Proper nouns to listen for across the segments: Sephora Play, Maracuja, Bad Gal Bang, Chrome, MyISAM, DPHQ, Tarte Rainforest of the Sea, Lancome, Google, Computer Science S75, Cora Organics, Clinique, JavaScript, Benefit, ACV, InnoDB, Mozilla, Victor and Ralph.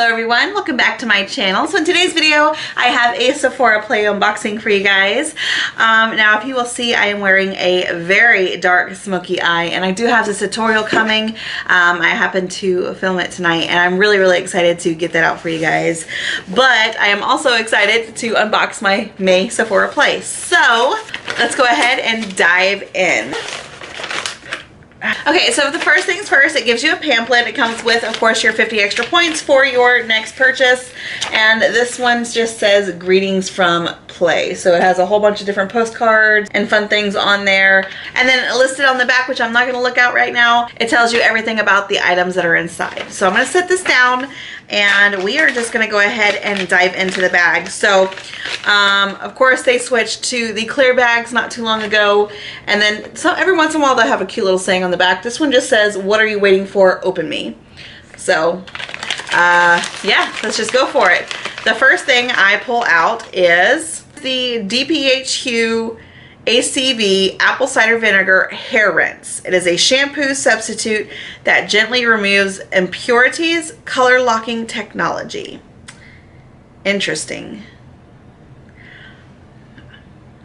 Hello everyone, welcome back to my channel. So in today's video I have a Sephora Play unboxing for you guys. Now if you will see, I am wearing a very dark smoky eye and I do have this tutorial coming. I happen to film it tonight and I'm really excited to get that out for you guys. But I am also excited to unbox my May Sephora Play. So let's go ahead and dive in. Okay, so the first things first, it gives you a pamphlet. It comes with, of course, your 50 extra points for your next purchase. And this one just says, greetings from Play. So it has a whole bunch of different postcards and fun things on there. And then listed on the back, which I'm not going to look at right now, it tells you everything about the items that are inside. So I'm going to set this down and we are just going to go ahead and dive into the bag. So, of course, they switched to the clear bags not too long ago. And then so every once in a while, they'll have a cute little saying on the back. This one just says, what are you waiting for? Open me. So yeah, let's just go for it. The first thing I pull out is the DPHQ ACV apple cider vinegar hair rinse. It is a shampoo substitute that gently removes impurities, color locking technology. Interesting.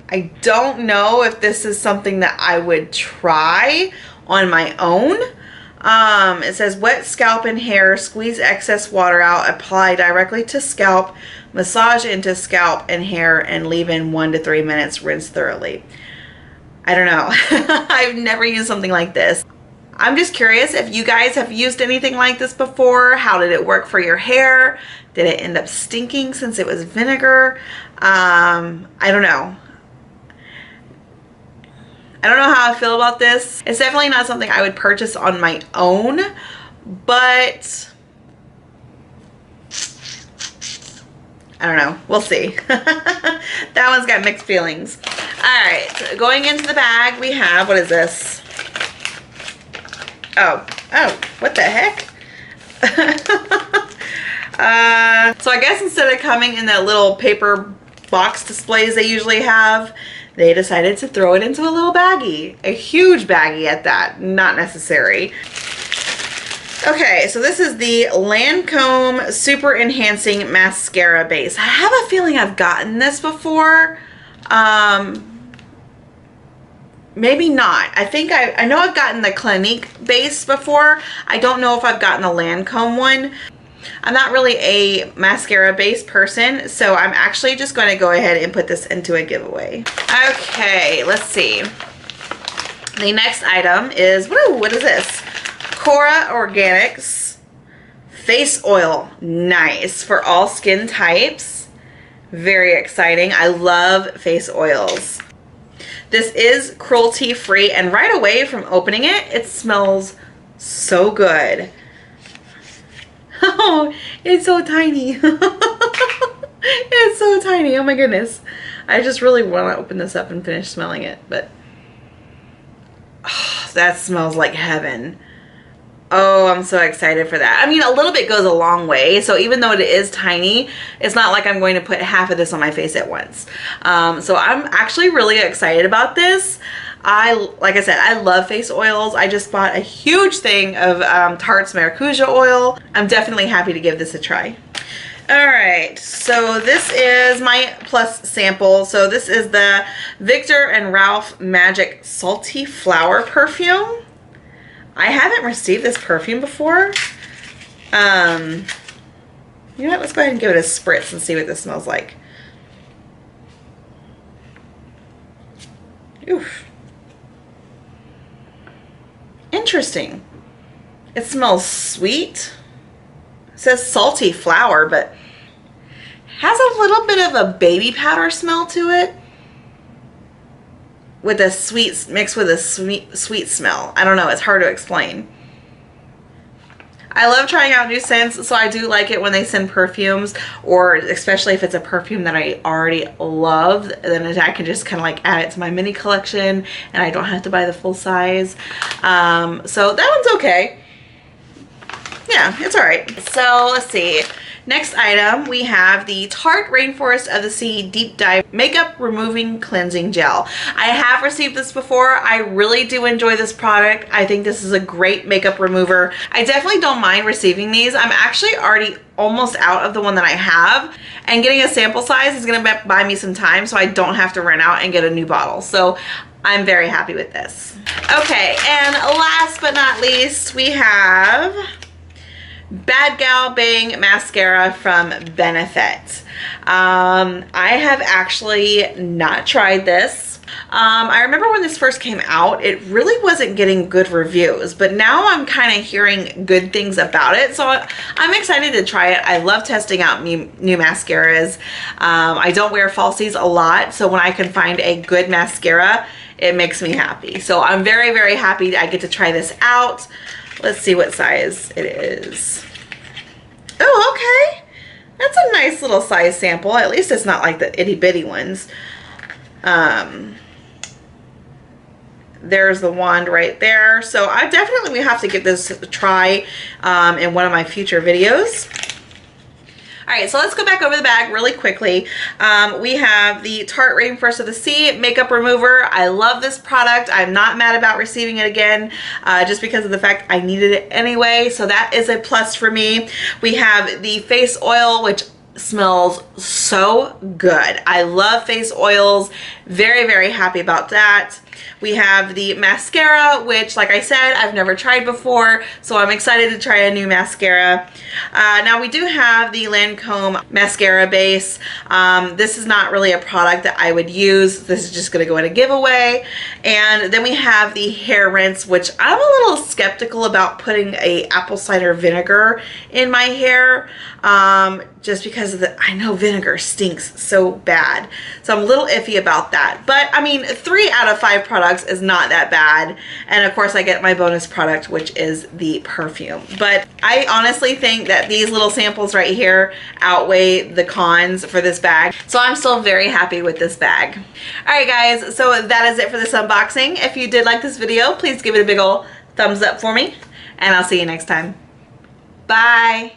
I don't know if this is something that I would try on my own. It says wet scalp and hair, squeeze excess water out, apply directly to scalp, massage into scalp and hair, and leave in 1 to 3 minutes, rinse thoroughly. I don't know. I've never used something like this. I'm just curious if you guys have used anything like this before. How did it work for your hair? Did it end up stinking since it was vinegar? I don't know. I don't know how I feel about this. It's definitely not something I would purchase on my own, but I don't know. We'll see. That one's got mixed feelings. All right, so going into the bag, we have, what is this? Oh, what the heck? So I guess instead of coming in that little paper box displays they usually have, they decided to throw it into a little baggie, a huge baggie at that, not necessary. Okay, so this is the Lancome Super Enhancing Mascara Base. I have a feeling I've gotten this before. Maybe not. I think I know I've gotten the Clinique base before. I don't know if I've gotten the Lancome one. I'm not really a mascara base person, so I'm actually just going to go ahead and put this into a giveaway. Okay, let's see. The next item is, whoa, what is this? Cora Organics Face Oil. Nice. For all skin types. Very exciting. I love face oils. This is cruelty free, and right away from opening it, it smells so good. Oh, it's so tiny. It's so tiny. Oh my goodness. I just really want to open this up and finish smelling it, but oh, that smells like heaven. Oh, I'm so excited for that. I mean, a little bit goes a long way, so even though it is tiny, it's not like I'm going to put half of this on my face at once. So I'm actually really excited about this. Like I said, I love face oils. I just bought a huge thing of Tarte's Maracuja oil. I'm definitely happy to give this a try. All right, so this is my plus sample. So this is the Victor and Ralph Magic Salty Flower Perfume. I haven't received this perfume before. You know what, let's go ahead and give it a spritz and see what this smells like. Oof. Interesting. It smells sweet. It says salty flower, but has a little bit of a baby powder smell to it, with a sweet mixed with a sweet smell. I don't know, it's hard to explain. I love trying out new scents, so I do like it when they send perfumes, or especially if it's a perfume that I already love, then I can just kind of like add it to my mini collection and I don't have to buy the full size. So that one's okay. Yeah, it's all right. So let's see. Next item, we have the Tarte Rainforest of the Sea Deep Dive Makeup Removing Cleansing Gel. I have received this before. I really do enjoy this product. I think this is a great makeup remover. I definitely don't mind receiving these. I'm actually already almost out of the one that I have, and getting a sample size is gonna buy me some time so I don't have to run out and get a new bottle. So I'm very happy with this. Okay, and last but not least, we have Bad Gal Bang mascara from Benefit. I have actually not tried this. I remember when this first came out, it really wasn't getting good reviews, but now I'm kind of hearing good things about it, so I'm excited to try it. I love testing out new mascaras. I don't wear falsies a lot, so when I can find a good mascara, it makes me happy. So I'm very, very happy I get to try this out. Let's see what size it is. Oh, okay. That's a nice little size sample. At least it's not like the itty bitty ones. There's the wand right there. So I definitely have to give this a try in one of my future videos. All right, so let's go back over the bag really quickly. We have the Tarte Rainforest of the Sea Makeup Remover. I love this product. I'm not mad about receiving it again, just because of the fact I needed it anyway. So that is a plus for me. We have the face oil, which smells so good. I love face oils. Very, very happy about that. We have the mascara, which, like I said, I've never tried before, so I'm excited to try a new mascara. Now we do have the Lancome mascara base. This is not really a product that I would use. This is just going to go in a giveaway. And then we have the hair rinse, which I'm a little skeptical about putting a apple cider vinegar in my hair, just because of I know vinegar stinks so bad. So I'm a little iffy about that. But I mean, 3 out of 5 products is not that bad, and of course I get my bonus product, which is the perfume. But I honestly think that these little samples right here outweigh the cons for this bag, so I'm still very happy with this bag. Alright guys, so that is it for this unboxing. If you did like this video, please give it a big ol' thumbs up for me, and I'll see you next time. Bye!